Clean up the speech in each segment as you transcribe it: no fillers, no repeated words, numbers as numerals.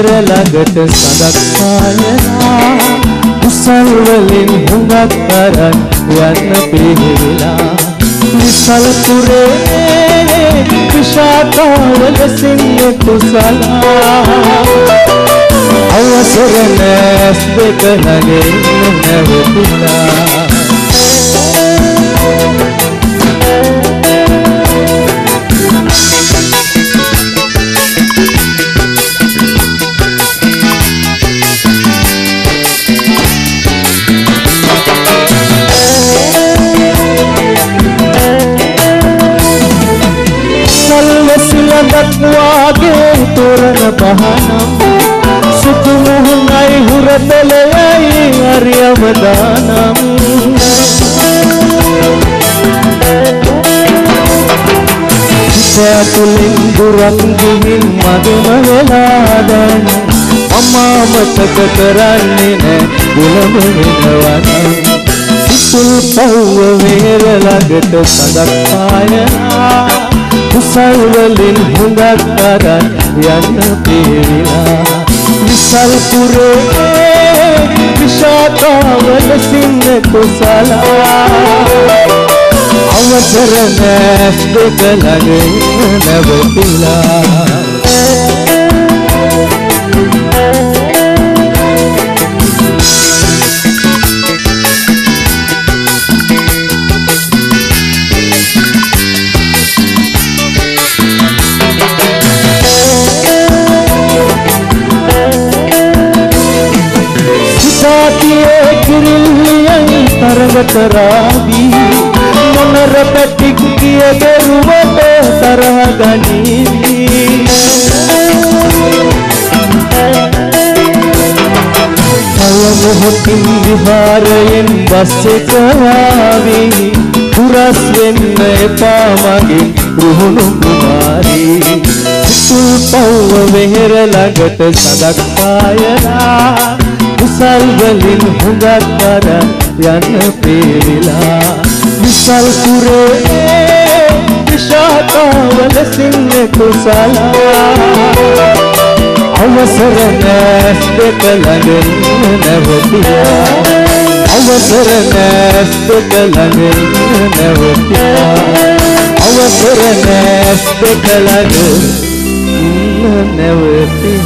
غير لغت صدق فاينا مسلولين هناك برد ونبيلا مثل قريب بشاطر السنة صلاة أوسر الناس بكهنين نبيلا يا بشاطة ولسنة صلاة عوضر ناس بكلامنا بالله ترابي من ربتك يا دروبة ترهدني أنا مهتم بفارين بس ترابي تراس مني فماعي روحنا كماري تطول مهر لغت صدق فاينا مسلولين هناك برد ينبيلا مثل قريب بشاطة ولسنة صلاة عوصر الناس بكلامنا وفيا عوصر الناس بكلامنا وفيا عوصر الناس بكلامنا وفيا.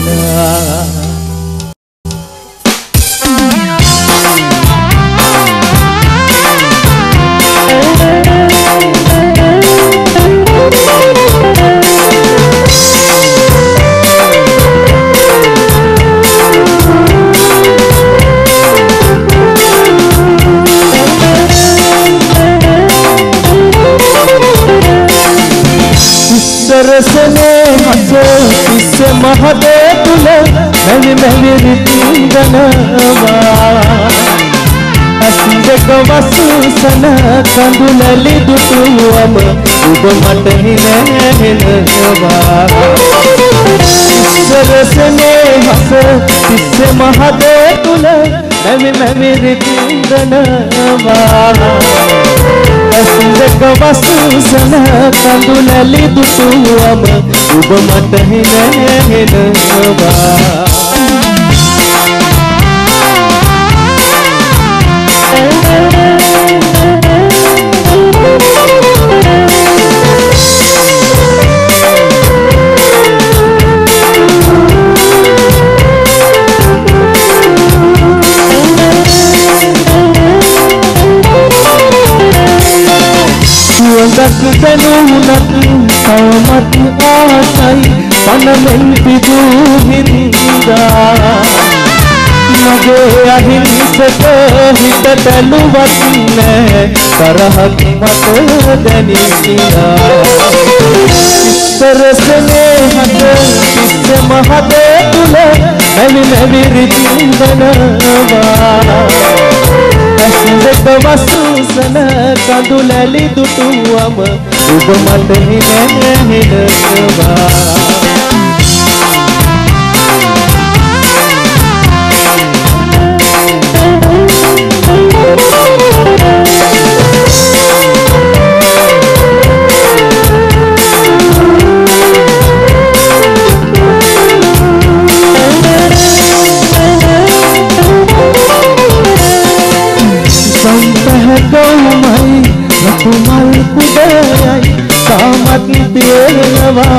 قامت بالوعد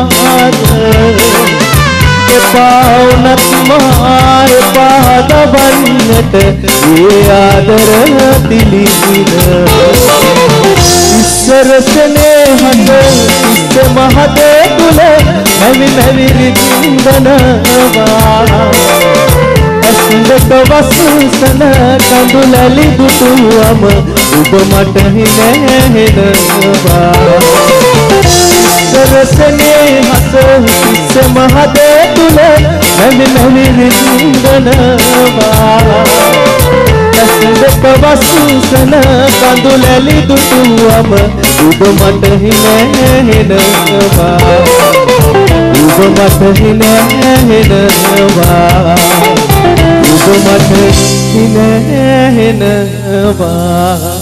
باونت مار باد بنت یاد رہتی لینا اس رسنے ہنس سے مہتے دلے نوی نوی رندنا والا اسند تو وسن کندللی دتو ام اوب مٹ ہنے والا رسنے ہنس سے مہتے نمی نمی رندنا والا نسل پواسوسنا کندولی دتو ام اوب مٹ ہنے والا اوب مٹ ہنے والا اوب مٹ ہنے والا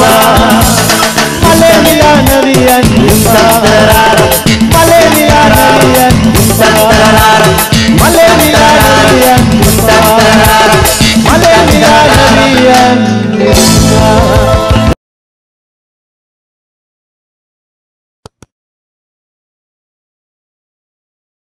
Bye.